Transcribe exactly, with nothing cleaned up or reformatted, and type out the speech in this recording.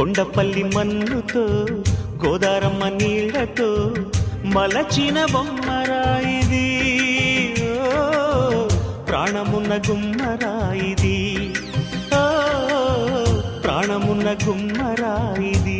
కొండపల్లి మన్నుతో గోదారమ్మ నీళ్లతో మలచిన బొమ్మరాయిది, ప్రాణమున్న గుమ్మరాయిది, ప్రాణమున్న గుమ్మరాయిది.